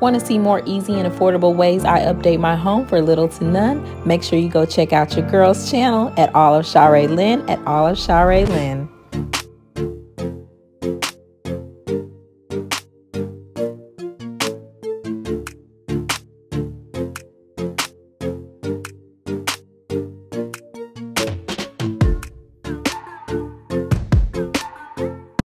Want to see more easy and affordable ways I update my home for little to none? Make sure you go check out your girl's channel at All of ShaRaeLin.